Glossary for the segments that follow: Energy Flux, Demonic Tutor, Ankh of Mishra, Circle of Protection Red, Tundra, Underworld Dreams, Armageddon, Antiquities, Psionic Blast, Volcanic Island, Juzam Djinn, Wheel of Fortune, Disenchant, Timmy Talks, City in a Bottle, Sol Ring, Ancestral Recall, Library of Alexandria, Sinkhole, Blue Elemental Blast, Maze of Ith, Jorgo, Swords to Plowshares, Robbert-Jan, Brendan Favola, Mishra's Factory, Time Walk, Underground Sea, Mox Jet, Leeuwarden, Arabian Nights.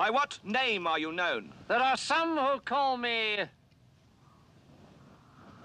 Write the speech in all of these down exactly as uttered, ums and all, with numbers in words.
By what name are you known? There are some who call me...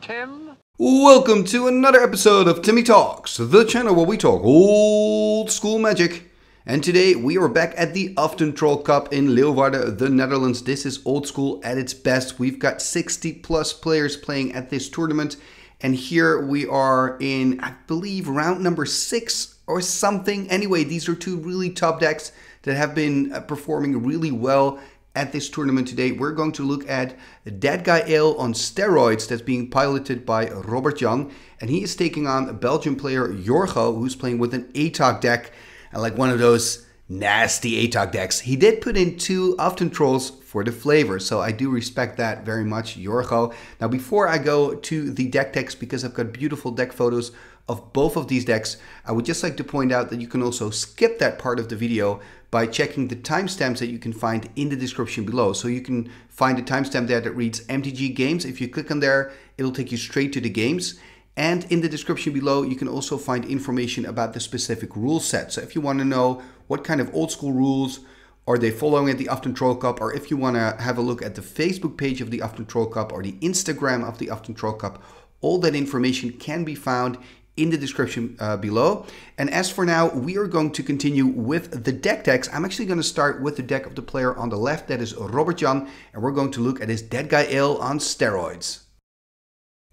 Tim? Welcome to another episode of Timmy Talks, the channel where we talk old school magic. And today we are back at the Uthden Troll Cup in Leeuwarden, the Netherlands. This is old school at its best. We've got sixty plus players playing at this tournament. And here we are in, I believe, round number six or something. Anyway, these are two really top decks that have been performing really well at this tournament today. We're going to look at Dead Guy Ale on steroids that's being piloted by Robbert-Jan. And he is taking on a Belgian player, Jorgo, who's playing with an Atog deck. And like one of those nasty Atog decks. He did put in two Uthden Trolls for the flavor, so I do respect that very much, Jorgo. Now before I go to the deck techs, because I've got beautiful deck photos of both of these decks, I would just like to point out that you can also skip that part of the video by checking the timestamps that you can find in the description below. So you can find a timestamp there that reads M T G Games. If you click on there, it'll take you straight to the games. And in the description below, you can also find information about the specific rule set. So if you want to know what kind of old school rules are they following at the Uthden Troll Cup, or if you want to have a look at the Facebook page of the Uthden Troll Cup or the Instagram of the Uthden Troll Cup, all that information can be found in the description uh, below. And as for now, we are going to continue with the deck techs. I'm actually going to start with the deck of the player on the left, that is Robbert-Jan, and we're going to look at his Dead Guy Ale on steroids.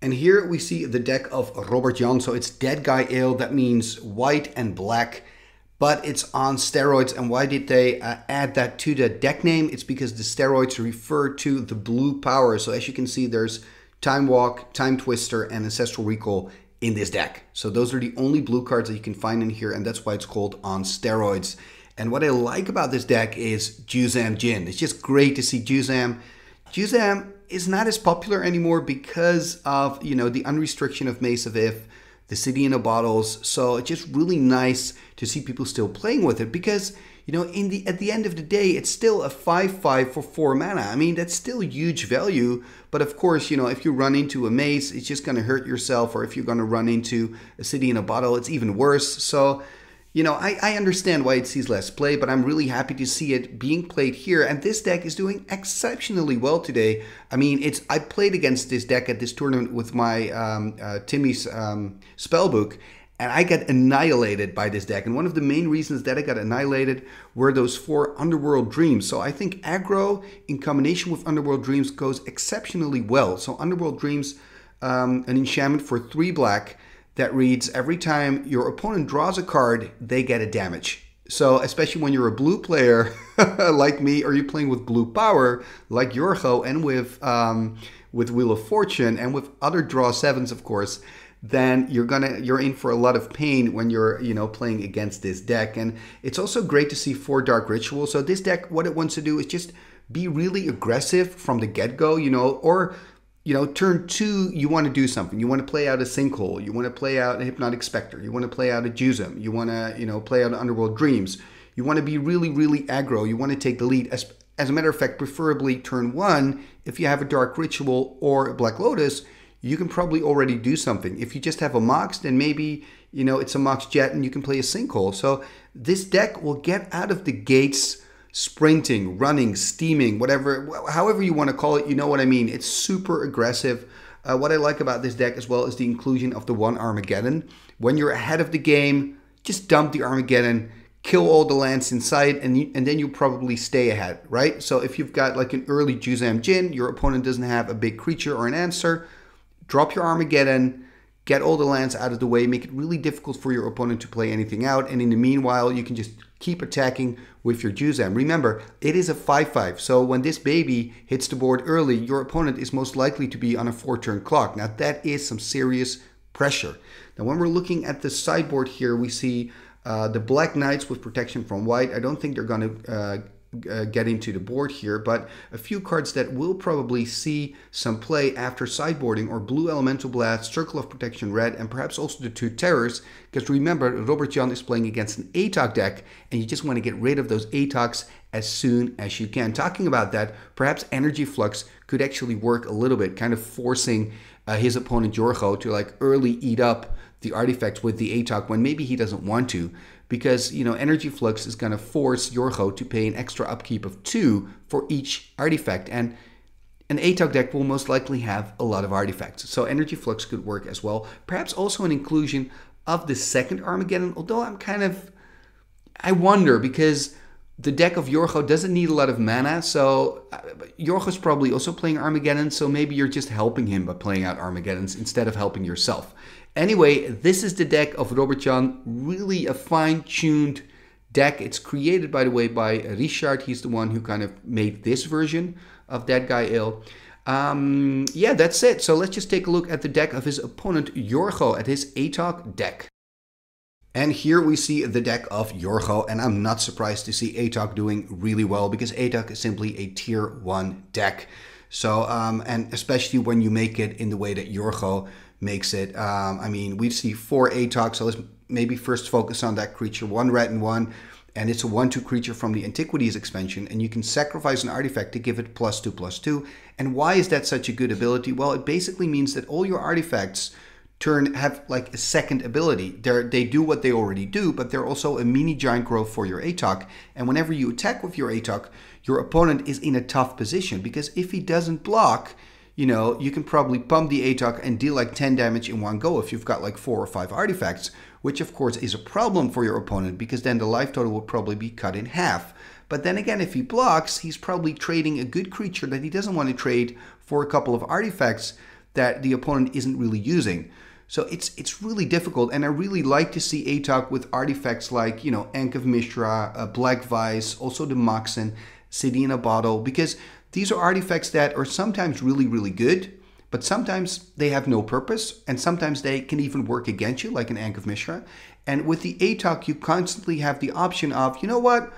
And here we see the deck of Robbert-Jan. So it's Dead Guy Ale, that means white and black, but it's on steroids. And why did they uh, add that to the deck name? It's because the steroids refer to the blue power. So as you can see, there's Time Walk, Time Twister, and Ancestral Recall in this deck. So those are the only blue cards that you can find in here, and that's why it's called on steroids. And what I like about this deck is Juzam Djinn. It's just great to see Juzam. Juzam is not as popular anymore because of, you know, the unrestriction of Maze of Ith, the City in a Bottle. So it's just really nice to see people still playing with it because, you know, in the at the end of the day, it's still a five five for four mana. I mean, that's still huge value. But of course, you know, if you run into a maze, it's just going to hurt yourself. Or if you're going to run into a City in a Bottle, it's even worse. So, you know, I, I understand why it sees less play, but I'm really happy to see it being played here. And this deck is doing exceptionally well today. I mean, it's I played against this deck at this tournament with my um, uh, Timmy's um, spellbook, and I got annihilated by this deck. And one of the main reasons that I got annihilated were those four Underworld Dreams. So I think aggro in combination with Underworld Dreams goes exceptionally well. So Underworld Dreams, um, an enchantment for three black, that reads, every time your opponent draws a card, they get a damage. So, especially when you're a blue player like me, or you're playing with blue power like Jorgo and with, um, with Wheel of Fortune and with other draw sevens, of course, then you're gonna you're in for a lot of pain when you're, you know, playing against this deck. And it's also great to see four Dark Rituals. So this deck, what it wants to do is just be really aggressive from the get-go, you know, or You know, turn two, you want to do something. You want to play out a Sinkhole. You want to play out a Hypnotic Specter. You want to play out a Juzam. You want to, you know, play out Underworld Dreams. You want to be really, really aggro. You want to take the lead. As, as a matter of fact, preferably turn one, if you have a Dark Ritual or a Black Lotus, you can probably already do something. If you just have a Mox, then maybe, you know, it's a Mox Jet and you can play a Sinkhole. So this deck will get out of the gates sprinting, running, steaming, whatever, however you want to call it, you know what I mean. It's super aggressive. Uh, what I like about this deck as well is the inclusion of the one Armageddon. When you're ahead of the game, just dump the Armageddon, kill all the lands in sight, and, you, and then you probably stay ahead, right? So if you've got like an early Juzam Djinn, your opponent doesn't have a big creature or an answer, drop your Armageddon, get all the lands out of the way, make it really difficult for your opponent to play anything out, and in the meanwhile, you can just keep attacking with your Juzam. Remember, it is a five five, so when this baby hits the board early, your opponent is most likely to be on a four-turn clock. Now, that is some serious pressure. Now, when we're looking at the sideboard here, we see uh, the Black Knights with protection from white. I don't think they're going to uh, uh, get into the board here, but a few cards that will probably see some play after sideboarding are Blue Elemental Blast, Circle of Protection Red, and perhaps also the two Terrors, because remember, Robbert-Jan is playing against an Atog deck, and you just want to get rid of those Atogs as soon as you can. Talking about that, perhaps Energy Flux could actually work a little bit, kind of forcing uh, his opponent Jorgo to like early eat up the artifacts with the Atog when maybe he doesn't want to. because, you know, Energy Flux is going to force Jorgo to pay an extra upkeep of two for each artifact. And an Atog deck will most likely have a lot of artifacts. So Energy Flux could work as well. Perhaps also an inclusion of the second Armageddon, although I'm kind of... I wonder, because the deck of Jorgo doesn't need a lot of mana, so Jorgo's probably also playing Armageddon, so maybe you're just helping him by playing out Armageddons instead of helping yourself. Anyway, this is the deck of Robbert-Jan, really a fine-tuned deck. It's created, by the way, by Richard. He's the one who kind of made this version of Dead Guy Ale. Um, yeah, that's it. So let's just take a look at the deck of his opponent, Jorgo, at his Atog deck. And here we see the deck of Jorgo, and I'm not surprised to see Atog doing really well, because Atog is simply a tier one deck. So, um, and especially when you make it in the way that Jorgo makes it. Um, I mean, we see four Atog, so let's maybe first focus on that creature, one red and one, and it's a one two creature from the Antiquities expansion, and you can sacrifice an artifact to give it plus two, plus two. And why is that such a good ability? Well, it basically means that all your artifacts turn have like a second ability. They're, they do what they already do, but they're also a mini giant growth for your Atog. And whenever you attack with your Atog, your opponent is in a tough position, because if he doesn't block, you know, you can probably pump the Atog and deal like ten damage in one go if you've got like four or five artifacts, which of course is a problem for your opponent, because then the life total will probably be cut in half. But then again, if he blocks, he's probably trading a good creature that he doesn't want to trade for a couple of artifacts that the opponent isn't really using. So it's it's really difficult, and I really like to see Atog with artifacts like, you know, Ankh of Mishra, uh, Black Vice, also the Moxen, City in a Bottle, because these are artifacts that are sometimes really, really good, but sometimes they have no purpose, and sometimes they can even work against you, like an Ankh of Mishra. And with the Atog, you constantly have the option of, you know what,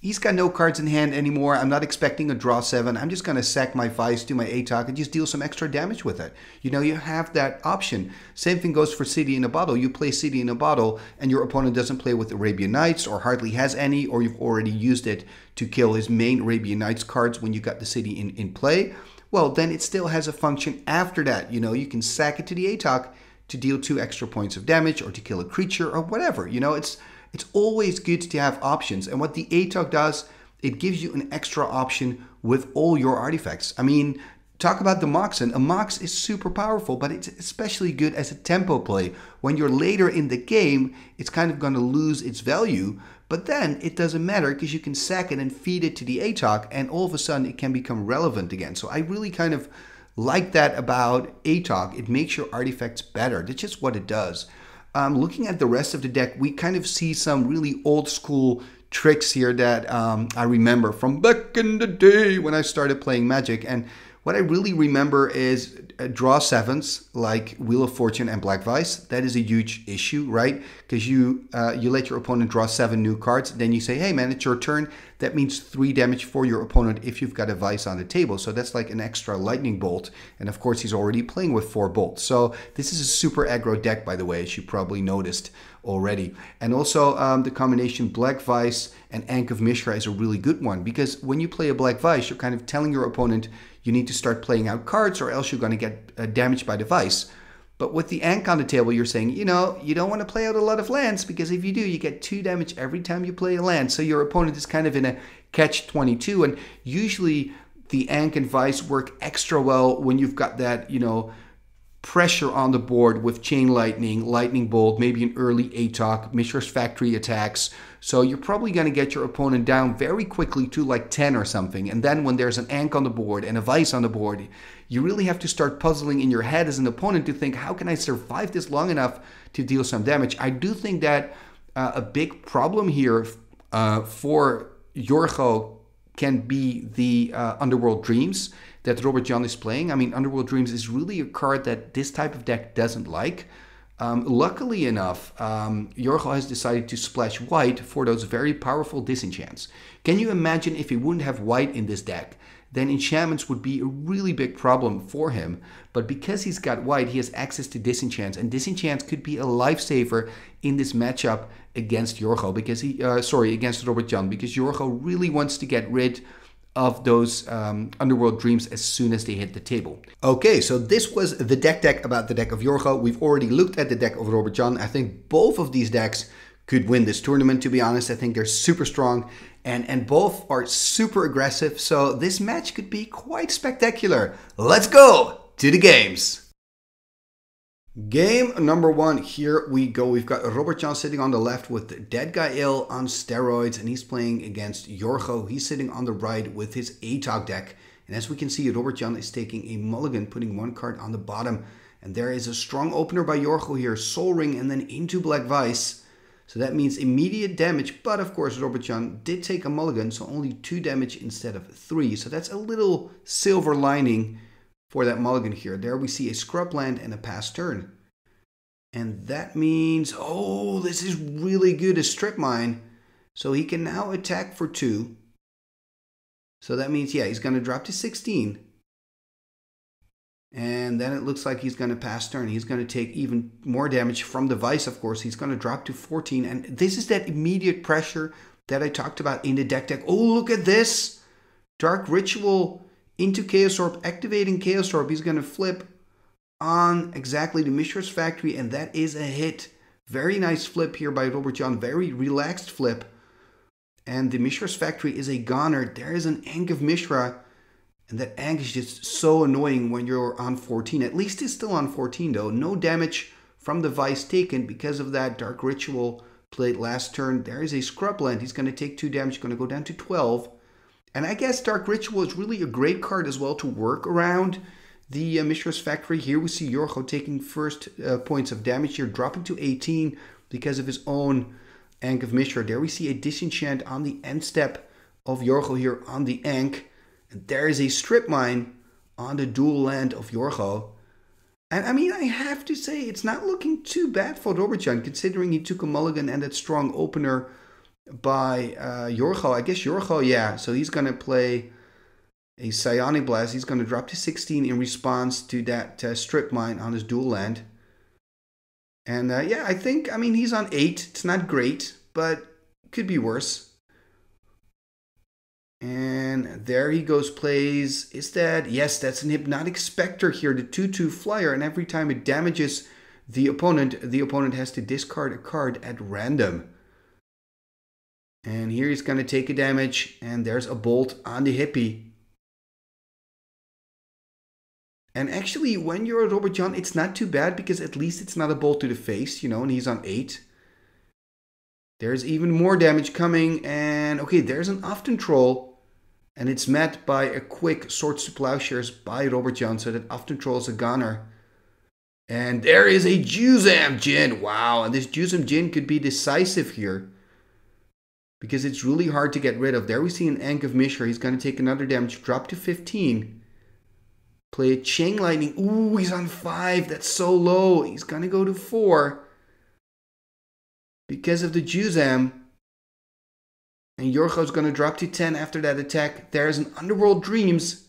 he's got no cards in hand anymore, I'm not expecting a draw seven, I'm just going to sack my Vice to my Atog and just deal some extra damage with it. You know, you have that option. Same thing goes for City in a Bottle. You play City in a Bottle and your opponent doesn't play with Arabian Nights, or hardly has any, or you've already used it to kill his main Arabian Nights cards when you got the City in, in play. Well, then it still has a function after that. You know, you can sack it to the Atog to deal two extra points of damage, or to kill a creature, or whatever. You know, it's it's always good to have options. And what the Atog does, it gives you an extra option with all your artifacts. I mean, talk about the Moxen. A Mox is super powerful, but it's especially good as a tempo play. When you're later in the game, it's kind of going to lose its value, but then it doesn't matter, because you can sack it and feed it to the Atog, and all of a sudden it can become relevant again. So I really kind of like that about Atog. It makes your artifacts better. That's just what it does. Um, looking at the rest of the deck, we kind of see some really old school tricks here that um, I remember from back in the day when I started playing Magic. And what I really remember is uh, draw sevens like Wheel of Fortune and Black Vice. That is a huge issue, right? Because you uh, you let your opponent draw seven new cards. Then you say, hey man, it's your turn. That means three damage for your opponent if you've got a Vice on the table. So that's like an extra Lightning Bolt. And of course, he's already playing with four bolts. So this is a super aggro deck, by the way, as you probably noticed already. And also um, the combination Black Vice and Ankh of Mishra is a really good one, because when you play a Black Vice, you're kind of telling your opponent, you need to start playing out cards or else you're going to get uh, damaged by the Vice. But with the Ankh on the table, you're saying, you know, you don't want to play out a lot of lands, because if you do, you get two damage every time you play a land. So your opponent is kind of in a catch twenty-two, and usually the Ankh and Vice work extra well when you've got that, you know, pressure on the board with Chain Lightning, Lightning Bolt, maybe an early Atog, Mishra's Factory attacks. So you're probably going to get your opponent down very quickly to like ten or something. And then when there's an Ankh on the board and a Vice on the board, you really have to start puzzling in your head as an opponent to think, how can I survive this long enough to deal some damage? I do think that uh, a big problem here uh, for Jorgo can be the uh, Underworld Dreams that Robbert-Jan is playing. I mean, Underworld Dreams is really a card that this type of deck doesn't like. Um, luckily enough, um, Jorgo has decided to splash white for those very powerful disenchants. Can you imagine if he wouldn't have white in this deck? Then enchantments would be a really big problem for him. But because he's got white, he has access to disenchants, and disenchants could be a lifesaver in this matchup against Jorgo, because he, uh, sorry, against Robbert-Jan, because Jorgo really wants to get rid of those um, Underworld Dreams as soon as they hit the table. Okay, so this was the deck deck about the deck of Jorgo. We've already looked at the deck of Robbert-Jan. I think both of these decks could win this tournament, to be honest. I think they're super strong, and, and both are super aggressive, so this match could be quite spectacular. Let's go to the games. Game number one, here we go. We've got Robbert-Jan sitting on the left with Dead Guy Ale on steroids, and he's playing against Jorgo. He's sitting on the right with his Atog deck. And as we can see, Robbert-Jan is taking a mulligan, putting one card on the bottom. And there is a strong opener by Jorgo here, Sol Ring, and then into Black Vice. So that means immediate damage, but of course Robbert-Jan did take a mulligan, so only two damage instead of three. So that's a little silver lining for that mulligan here. There we see a Scrubland and a pass turn. And that means, oh, this is really good, a Strip Mine. So he can now attack for two. So that means, yeah, he's going to drop to sixteen. And then it looks like he's going to pass turn. He's going to take even more damage from the Vice, of course. He's going to drop to fourteen. And this is that immediate pressure that I talked about in the deck deck. Oh, look at this. Dark Ritual into Chaos Orb, activating Chaos Orb. He's going to flip on exactly the Mishra's Factory, and that is a hit. Very nice flip here by Robbert-Jan. Very relaxed flip. And the Mishra's Factory is a goner. There is an Ankh of Mishra. And that Ankh is just so annoying when you're on fourteen. At least it's still on fourteen, though. No damage from the Vice taken because of that Dark Ritual played last turn. There is a Scrubland. He's going to take two damage. Going to go down to twelve. And I guess Dark Ritual is really a great card as well to work around the uh, Mishra's Factory. Here we see Jorgo taking first uh, points of damage here, dropping to eighteen because of his own Ankh of Mishra. There we see a Disenchant on the end step of Jorgo here on the Ankh. And there is a Strip Mine on the dual land of Jorgo. And I mean, I have to say, it's not looking too bad for Robbert-Jan, considering he took a mulligan and that strong opener by uh, Jorgo. I guess Jorgo, yeah. So he's going to play a Psionic Blast. He's going to drop to sixteen in response to that uh, Strip Mine on his dual land. And uh, yeah, I think, I mean, he's on eight. It's not great, but could be worse. And there he goes, plays, is that, yes, that's an Hypnotic Specter here, the two two flyer, and every time it damages the opponent, the opponent has to discard a card at random. And here he's going to take a damage, and there's a bolt on the hippie. And actually, when you're a Robbert-Jan, it's not too bad, because at least it's not a bolt to the face, you know, and he's on eight. There's even more damage coming, and okay, there's an Uthden Troll, and it's met by a quick Swords to Plowshares by Robbert-Jan, so that Uthden Troll is a goner. And there is a Juzam Djinn, wow, and this Juzam Djinn could be decisive here, because it's really hard to get rid of. There we see an Ankh of Mishra, he's going to take another damage, drop to fifteen, play a Chain Lightning, ooh, he's on five, that's so low, he's going to go to four. Because of the Juzam, and Jorgo's going to drop to ten after that attack. There's an Underworld Dreams.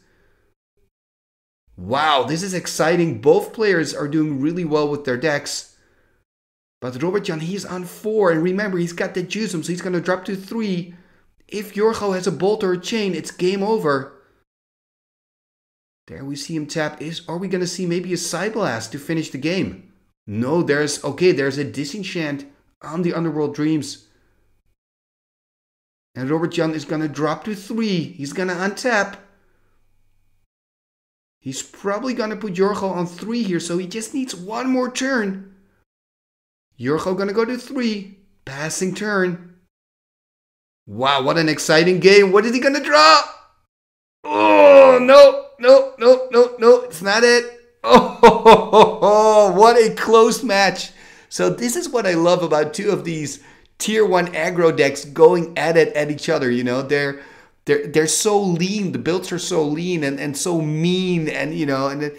Wow, this is exciting. Both players are doing really well with their decks. But Robbert-Jan, he's on four. And remember, he's got the Juzam, so he's going to drop to three. If Jorgo has a bolt or a chain, it's game over. There we see him tap. Is, are we going to see maybe a Psi Blast to finish the game? No, there's... Okay, there's a Disenchant on the Underworld Dreams. And Robbert-Jan is going to drop to three. He's going to untap. He's probably going to put Jorgo on three here, so he just needs one more turn. Jorgo going to go to three. Passing turn. Wow, what an exciting game. What is he going to draw? Oh, no, no, no, no, no. It's not it. Oh, ho, ho, ho, ho. What a close match. So this is what I love about two of these tier one aggro decks going at it at each other, you know. They're they're they're so lean, the builds are so lean and, and so mean, and you know, and it,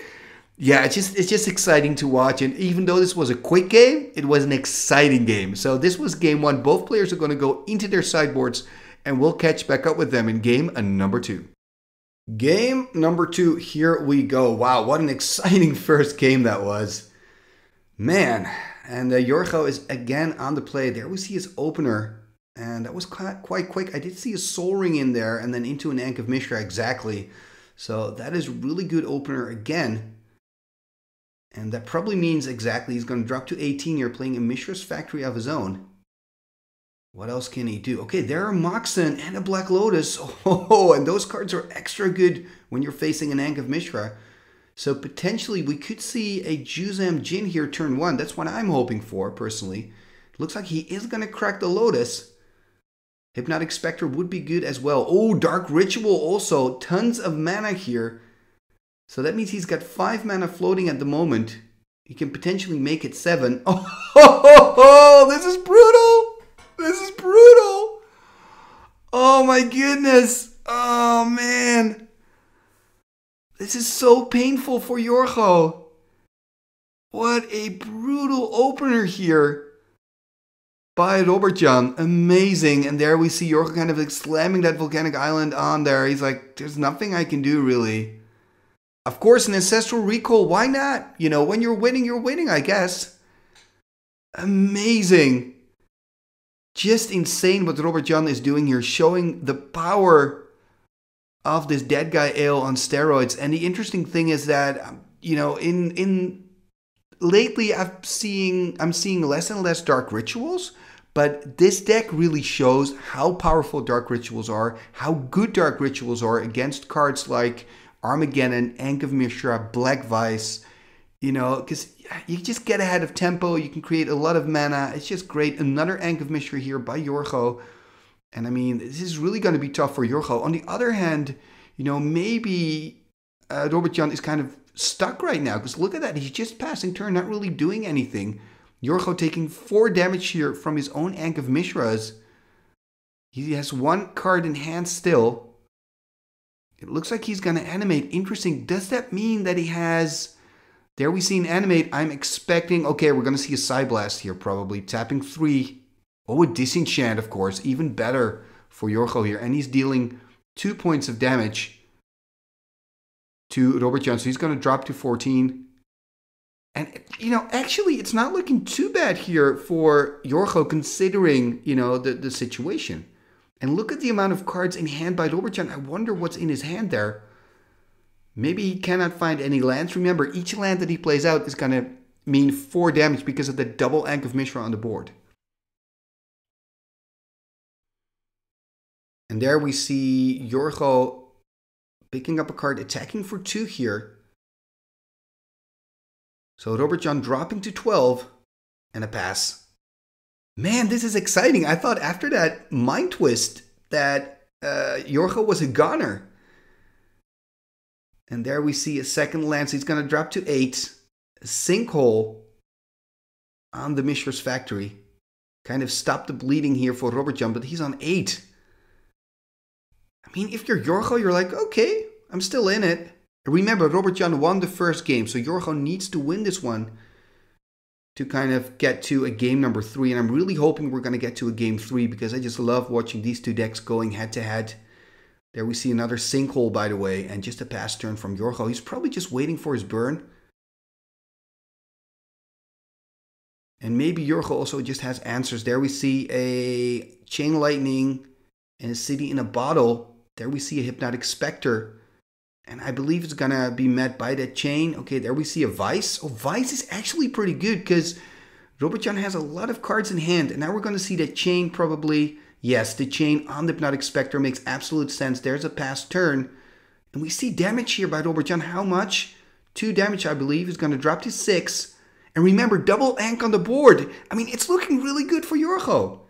yeah, it's just it's just exciting to watch. And even though this was a quick game, it was an exciting game. So this was game one. Both players are going to go into their sideboards, and we'll catch back up with them in game number two. Game number two, here we go. Wow, what an exciting first game that was. Man. And uh, Jorgo is again on the play. There we see his opener. And that was quite, quite quick. I did see a Sol Ring in there and then into an Ankh of Mishra, exactly. So that is really good opener again. And that probably means exactly he's going to drop to eighteen here, playing a Mishra's Factory of his own. What else can he do? Okay, there are Moxen and a Black Lotus. Oh, and those cards are extra good when you're facing an Ankh of Mishra. So potentially we could see a Juzam Djinn here turn one. That's what I'm hoping for, personally. Looks like he is going to crack the Lotus. Hypnotic Specter would be good as well. Oh, Dark Ritual also. Tons of mana here. So that means he's got five mana floating at the moment. He can potentially make it seven. Oh, ho, ho, ho, this is brutal. This is brutal. Oh, my goodness. Oh, man. This is so painful for Jorgo. What a brutal opener here by Robbert-Jan. Amazing. And there we see Jorgo kind of like slamming that volcanic island on there. He's like, there's nothing I can do really. Of course, an Ancestral Recall. Why not? You know, when you're winning, you're winning, I guess. Amazing. Just insane what Robbert-Jan is doing here, showing the power of this Dead Guy Ale on steroids. And the interesting thing is that, you know, in in lately I've seeing I'm seeing less and less Dark Rituals, but this deck really shows how powerful Dark Rituals are, how good Dark Rituals are against cards like Armageddon, Ankh of Mishra, Black Vice, you know, because you just get ahead of tempo, you can create a lot of mana. It's just great. Another Ankh of Mishra here by Jorgo. And I mean, this is really going to be tough for Jorgo. On the other hand, you know, maybe uh, Robbert-Jan is kind of stuck right now. Because look at that. He's just passing turn, not really doing anything. Jorgo taking four damage here from his own Ankh of Mishra's. He has one card in hand still. It looks like he's going to animate. Interesting. Does that mean that he has... There we see an animate. I'm expecting... Okay, we're going to see a Psy Blast here probably. Tapping three... Oh, a Disenchant, of course. Even better for Jorgo here. And he's dealing two points of damage to Robbert-Jan. So he's going to drop to fourteen. And, you know, actually, it's not looking too bad here for Jorgo considering, you know, the, the situation. And look at the amount of cards in hand by Robbert-Jan. I wonder what's in his hand there. Maybe he cannot find any lands. Remember, each land that he plays out is going to mean four damage because of the double Ankh of Mishra on the board. And there we see Jorgo picking up a card, attacking for two here. So Robbert-Jan dropping to twelve and a pass. Man, this is exciting. I thought after that mind twist that uh, Jorgo was a goner. And there we see a second land. So he's going to drop to eight. A sinkhole on the Mishra's Factory. Kind of stopped the bleeding here for Robbert-Jan, but he's on eight. I mean, if you're Jorgo, you're like, okay, I'm still in it. Remember, Robbert-Jan won the first game, so Jorgo needs to win this one to kind of get to a game number three. And I'm really hoping we're going to get to a game three because I just love watching these two decks going head-to-head. There we see another sinkhole, by the way, and just a pass turn from Jorgo. He's probably just waiting for his burn. And maybe Jorgo also just has answers. There we see a Chain Lightning and a City in a Bottle. There we see a Hypnotic Specter. And I believe it's going to be met by that chain. Okay, there we see a Vice. Oh, Vice is actually pretty good because Robbert-Jan has a lot of cards in hand. And now we're going to see that chain probably. Yes, the chain on the Hypnotic Specter makes absolute sense. There's a pass turn. And we see damage here by Robbert-Jan. How much? Two damage, I believe, is going to drop to six. And remember, double Ankh on the board. I mean, it's looking really good for Jorgo.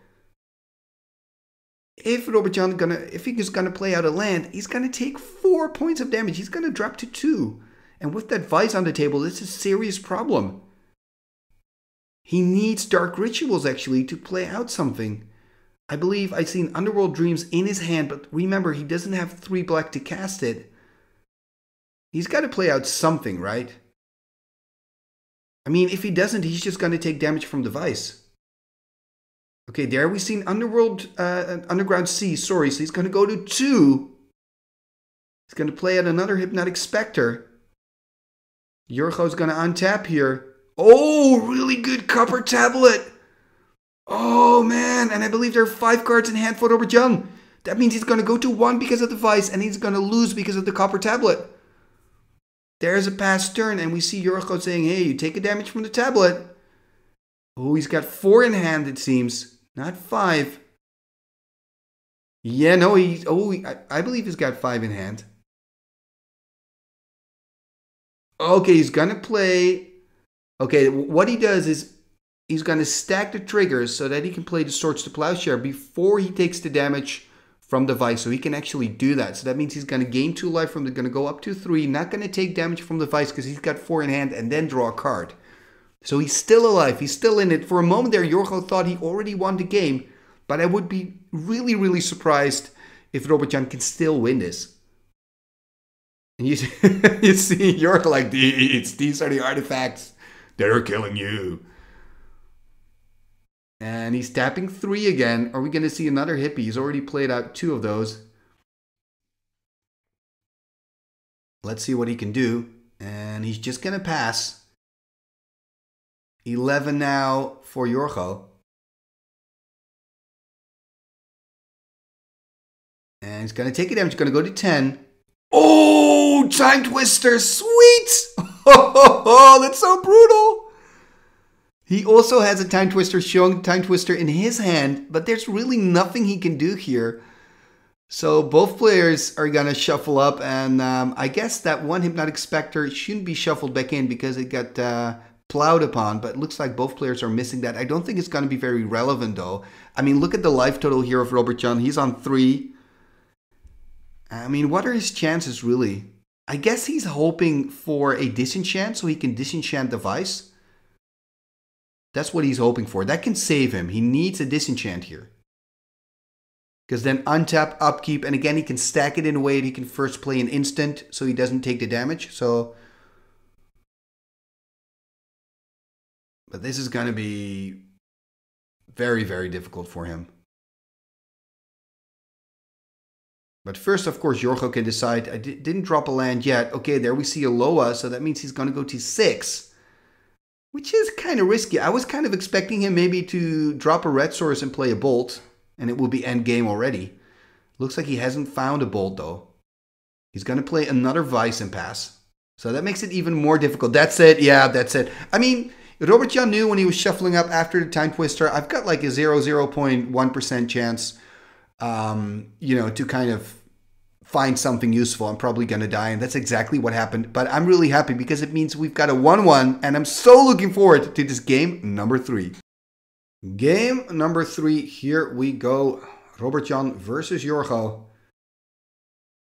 If Robbert-Jan gonna, if he's gonna play out a land, he's gonna take four points of damage. He's gonna drop to two, and with that Vice on the table, this is a serious problem. He needs Dark Rituals actually to play out something. I believe I've seen Underworld Dreams in his hand, but remember he doesn't have three black to cast it. He's got to play out something, right? I mean, if he doesn't, he's just gonna take damage from the Vice. Okay, there we see an Underworld, uh, an Underground Sea, sorry, so he's going to go to two. He's going to play out another Hypnotic Specter. Jorgo's going to untap here. Oh, really good Copper Tablet. Oh, man, and I believe there are five cards in hand for Robbert-Jan. That means he's going to go to one because of the Vice, and he's going to lose because of the Copper Tablet. There's a past turn, and we see Jorgo saying, hey, you take a damage from the tablet. Oh, he's got four in hand, it seems. Not five. Yeah, no, he. Oh, he, I, I believe he's got five in hand. Okay, he's gonna play. Okay, what he does is he's gonna stack the triggers so that he can play the Swords to Plowshare before he takes the damage from the Vice. So he can actually do that. So that means he's gonna gain two life from the. Gonna go up to three. Not gonna take damage from the Vice because he's got four in hand, and then draw a card. So he's still alive. He's still in it. For a moment there, Jorgo thought he already won the game. But I would be really, really surprised if Robbert-Jan can still win this. And you see, you see Jorgo like, these, these are the artifacts that are killing you. And he's tapping three again. Are we going to see another hippie? He's already played out two of those. Let's see what he can do. And he's just going to pass. eleven now for Jorgo. And he's going to take it down. He's going to go to ten. Oh, Time Twister. Sweet. Oh, that's so brutal. He also has a Time Twister, showing Time Twister in his hand. But there's really nothing he can do here. So both players are going to shuffle up. And um, I guess that one Hypnotic Specter shouldn't be shuffled back in because it got... Uh, plowed upon, but it looks like both players are missing that. I don't think it's going to be very relevant, though. I mean, look at the life total here of Robbert-Jan. He's on three. I mean, what are his chances, really? I guess he's hoping for a Disenchant, so he can Disenchant the Vice. That's what he's hoping for. That can save him. He needs a Disenchant here. Because then untap, upkeep, and again, he can stack it in a way that he can first play an instant, so he doesn't take the damage. So... But this is going to be very, very difficult for him. But first, of course, Jorgo can decide, I di didn't drop a land yet. Okay, there we see a Loa, so that means he's going to go to six. Which is kind of risky. I was kind of expecting him maybe to drop a red source and play a bolt. And it will be end game already. Looks like he hasn't found a bolt, though. He's going to play another Vice and pass. So that makes it even more difficult. That's it. Yeah, that's it. I mean... Robbert-Jan knew when he was shuffling up after the Time Twister, I've got like a zero point one percent chance, um, you know, to kind of find something useful. I'm probably going to die, and that's exactly what happened. But I'm really happy because it means we've got a one one, and I'm so looking forward to this game number three. Game number three, here we go. Robbert-Jan versus Jorgo.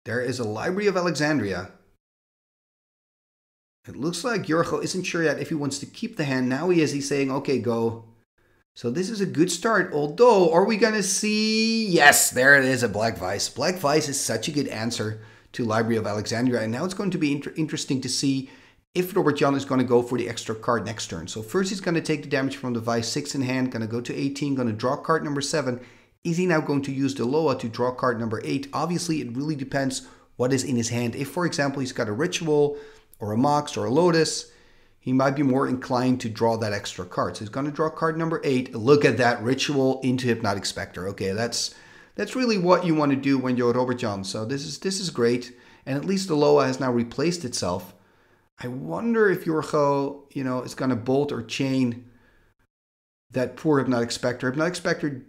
There is a Library of Alexandria. It looks like Jorgo isn't sure yet if he wants to keep the hand. Now he is. He's saying, okay, go. So this is a good start. Although, are we going to see... Yes, there it is, a Black Vice. Black Vice is such a good answer to Library of Alexandria. And now it's going to be inter interesting to see if Robbert-Jan is going to go for the extra card next turn. So first he's going to take the damage from the Vice. six in hand. Going to go to eighteen. Going to draw card number seven. Is he now going to use the Loa to draw card number eight? Obviously, it really depends what is in his hand. If, for example, he's got a Ritual... or a Mox, or a Lotus, he might be more inclined to draw that extra card. So he's going to draw card number eight. Look at that, Ritual into Hypnotic Specter. Okay, that's that's really what you want to do when you're Robbert-Jan. So this is this is great. And at least the Loa has now replaced itself. I wonder if Jorgo, you know, is going to bolt or chain that poor Hypnotic Specter. Hypnotic Specter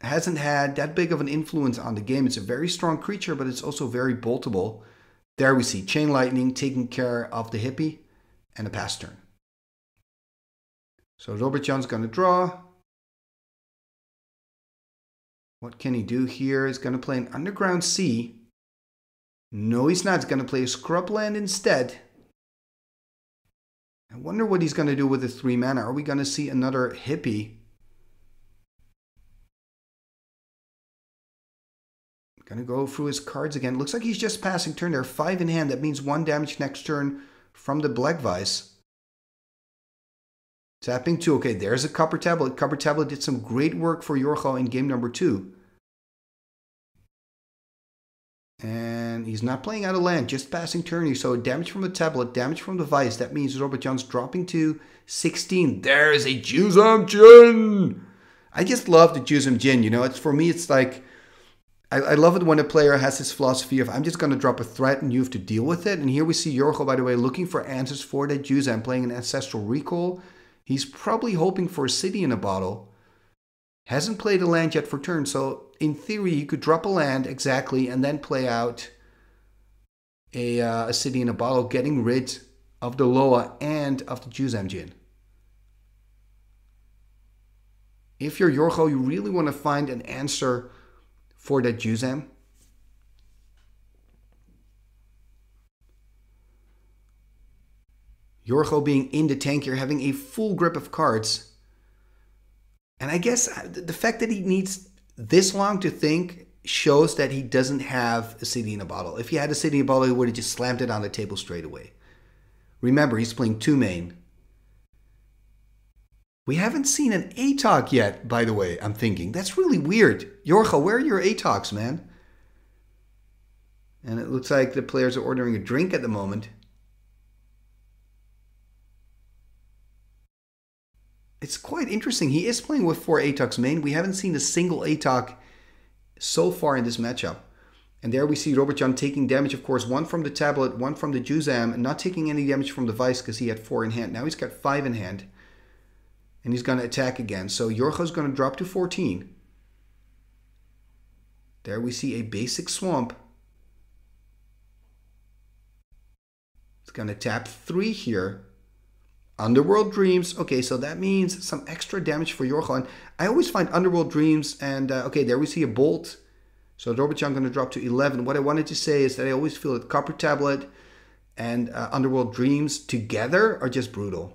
hasn't had that big of an influence on the game. It's a very strong creature, but it's also very boltable. There we see Chain Lightning taking care of the hippie and a pass turn. So Robbert-Jan's going to draw. What can he do here? He's going to play an Underground Sea. No, he's not. He's going to play a Scrubland instead. I wonder what he's going to do with the three mana. Are we going to see another hippie? Going to go through his cards again. Looks like he's just passing turn there. Five in hand. That means one damage next turn from the Black Vice. Tapping two. Okay, there's a Copper Tablet. Copper Tablet did some great work for Jorgo in game number two. And he's not playing out of land. Just passing turn. So damage from the Tablet. Damage from the Vice. That means Robbert-Jan's dropping to sixteen. There is a Juzam Djinn. I just love the Juzam Djinn. You know, it's for me, it's like... I, I love it when a player has this philosophy of I'm just going to drop a threat and you have to deal with it. And here we see Jorgo, by the way, looking for answers for that Juzam, playing an Ancestral Recall. He's probably hoping for a City in a Bottle. hasn't played a land yet for turn, so in theory you could drop a land exactly and then play out a, uh, a City in a Bottle, getting rid of the Loa and of the Juzam Djinn. If you're Jorgo, you really want to find an answer for that Juzam. Jorgo being in the tank here, having a full grip of cards. And I guess the fact that he needs this long to think shows that he doesn't have a City in a Bottle. If he had a City in a Bottle, he would have just slammed it on the table straight away. Remember, he's playing two main. We haven't seen an Atog yet, by the way, I'm thinking. That's really weird. Jorgo, where are your Atogs, man? And it looks like the players are ordering a drink at the moment. It's quite interesting. He is playing with four Atogs main. We haven't seen a single Atog so far in this matchup. And there we see Robbert-Jan taking damage, of course, one from the tablet, one from the Juzam, and not taking any damage from the Vice because he had four in hand. Now he's got five in hand. And he's going to attack again. So Jorgo's going to drop to fourteen. There we see a basic swamp. He's going to tap three here. Underworld Dreams. Okay, so that means some extra damage for Jorgo. And I always find Underworld Dreams and, uh, okay, there we see a bolt. So Robbert-Jan going to drop to eleven. What I wanted to say is that I always feel that Copper Tablet and uh, Underworld Dreams together are just brutal.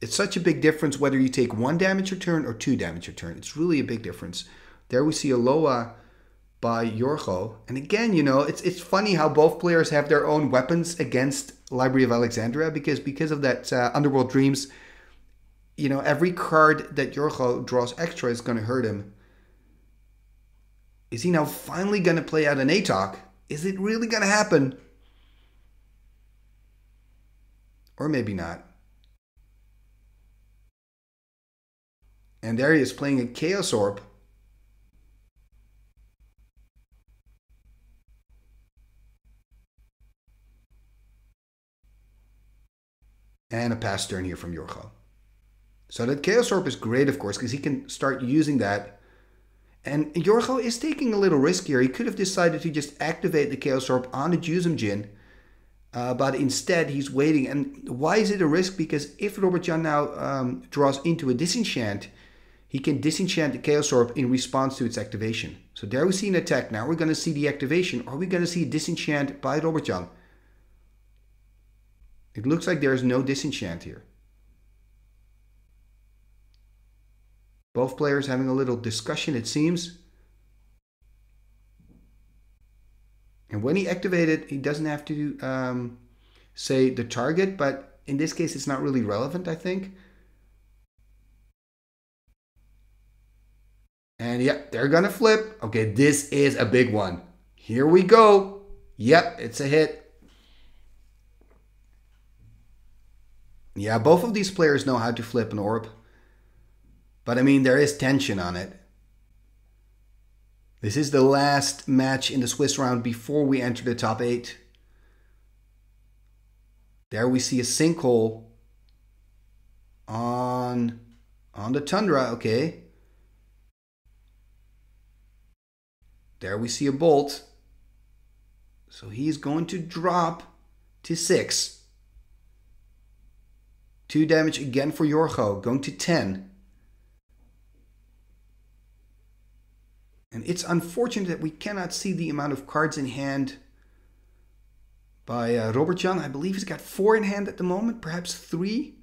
It's such a big difference whether you take one damage return or two damage return. It's really a big difference. There we see a Loa by Jorgo. And again, you know, it's it's funny how both players have their own weapons against Library of Alexandria because because of that uh, Underworld Dreams, you know, every card that Jorgo draws extra is going to hurt him. Is he now finally going to play out an Atog? Is it really going to happen? Or maybe not. And there he is playing a Chaos Orb. And a pass turn here from Jorgo. So that Chaos Orb is great, of course, because he can start using that. And Jorgo is taking a little risk here. He could have decided to just activate the Chaos Orb on the Juzam Djinn. Uh, but instead, he's waiting. And why is it a risk? Because if Robbert-Jan now um, draws into a Disenchant, he can disenchant the Chaos Orb in response to its activation. So there we see an attack. Now we're going to see the activation. Are we going to see a Disenchant by Robbert-Jan? It looks like there is no Disenchant here. Both players having a little discussion, it seems. And when he activated, he doesn't have to um, say the target, but in this case, it's not really relevant, I think. And yeah, they're gonna flip. Okay, this is a big one. Here we go. Yep, it's a hit. Yeah, both of these players know how to flip an orb. But I mean, there is tension on it. This is the last match in the Swiss round before we enter the top eight. There we see a Sinkhole on, on the Tundra, okay. There we see a bolt. So he's going to drop to six. Two damage again for Jorgo, going to ten. And it's unfortunate that we cannot see the amount of cards in hand by uh, Robbert-Jan. I believe he's got four in hand at the moment, perhaps three.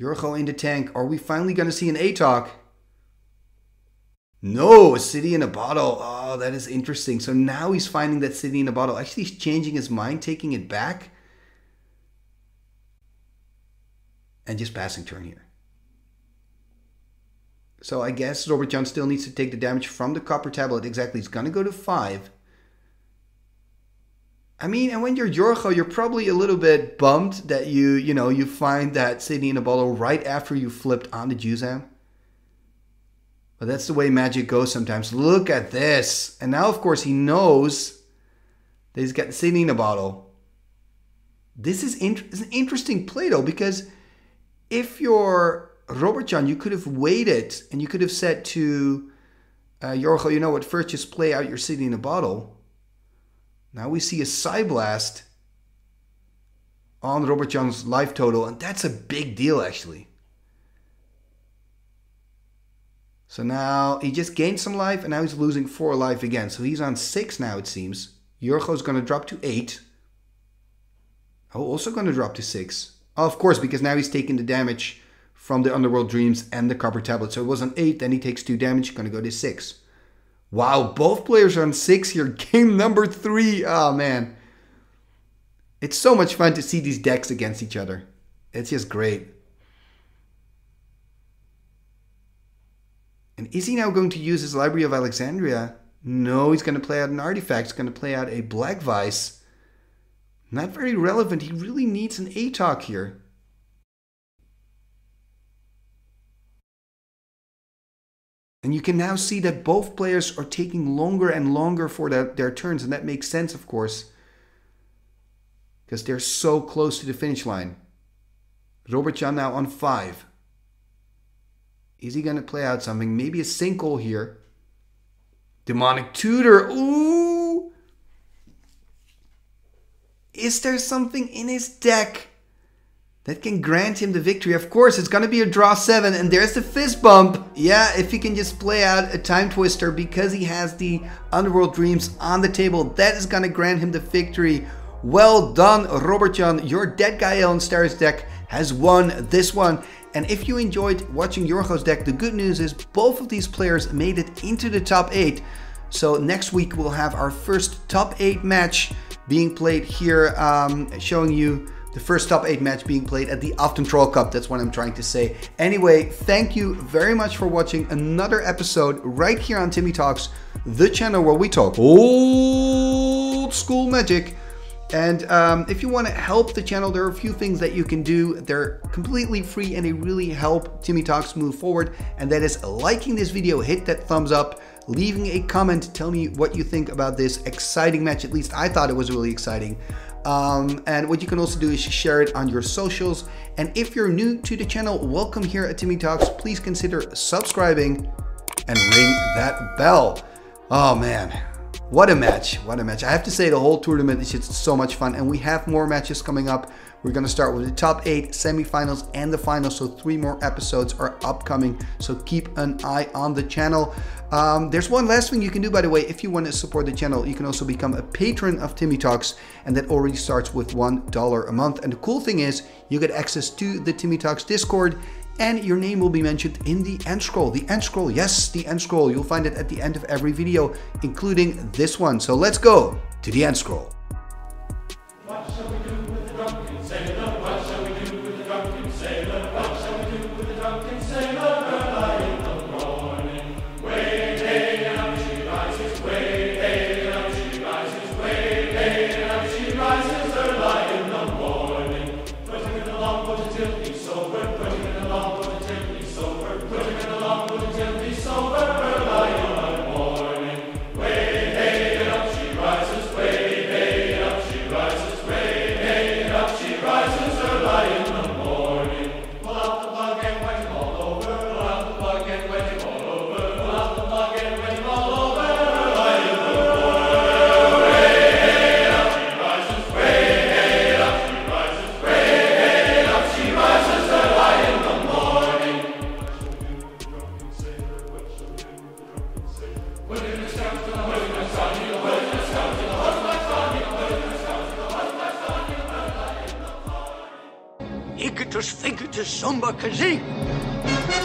Jorgo in the tank. Are we finally going to see an Atog? No, a City in a Bottle. Oh, that is interesting. So now he's finding that City in a Bottle. Actually, he's changing his mind, taking it back. And just passing turn here. So I guess Robbert-Jan still needs to take the damage from the Copper Tablet. Exactly, he's going to go to five. I mean, and when you're Jorgo, you're probably a little bit bummed that you, you know, you find that City in a Bottle right after you flipped on the Juzam. But that's the way Magic goes sometimes. Look at this. And now, of course, he knows that he's got City in a Bottle. This is, int is an interesting play, though, because if you're Robbert-Jan, you could have waited and you could have said to uh, Jorgo, you know what, first just play out your City in a Bottle. Now we see a Psyblast on Robbert-Jan's life total, and that's a big deal actually. So now he just gained some life and now he's losing four life again. So he's on six now it seems. Jorgo's going to drop to eight. Oh, also going to drop to six. Oh, of course, because now he's taking the damage from the Underworld Dreams and the Copper Tablet. So it was on eight, then he takes two damage, going to go to six. Wow, both players are on six here. Game number three. Oh, man. It's so much fun to see these decks against each other. It's just great. And is he now going to use his Library of Alexandria? No, he's going to play out an artifact. He's going to play out a Black Vice. Not very relevant. He really needs an Atog here. And you can now see that both players are taking longer and longer for the, their turns. And that makes sense, of course, because they're so close to the finish line. Robbert-Jan now on five. Is he going to play out something? Maybe a Sinkhole here. Demonic Tutor. Ooh! Is there something in his deck that can grant him the victory? Of course, it's going to be a draw seven, and there's the fist bump. Yeah, if he can just play out a Time Twister because he has the Underworld Dreams on the table, that is going to grant him the victory. Well done, Robbert-Jan. Your Dead Guy Ale and Stars deck has won this one. And if you enjoyed watching Jorgo's deck, the good news is both of these players made it into the top eight. So next week we'll have our first top eight match being played here, um, showing you the first top eight match being played at the Uthden Troll Cup. That's what I'm trying to say. Anyway, thank you very much for watching another episode right here on Timmy Talks, the channel where we talk old school magic. And um, if you want to help the channel, there are a few things that you can do. They're completely free and they really help Timmy Talks move forward. And that is liking this video, hit that thumbs up, leaving a comment, tell me what you think about this exciting match. At least I thought it was really exciting. Um, and what you can also do is share it on your socials. And if you're new to the channel, welcome here at Timmy Talks. Please consider subscribing and ring that bell. Oh man, what a match, what a match. I have to say the whole tournament is just so much fun and we have more matches coming up. We're going to start with the top eight, semifinals, and the finals. So three more episodes are upcoming. So keep an eye on the channel. Um, there's one last thing you can do, by the way. If you want to support the channel, you can also become a patron of Timmy Talks. And that already starts with one dollar a month. And the cool thing is you get access to the Timmy Talks Discord. And your name will be mentioned in the end scroll. The end scroll, yes, the end scroll. You'll find it at the end of every video, including this one. So let's go to the end scroll. What shall we do? Samba Kazi.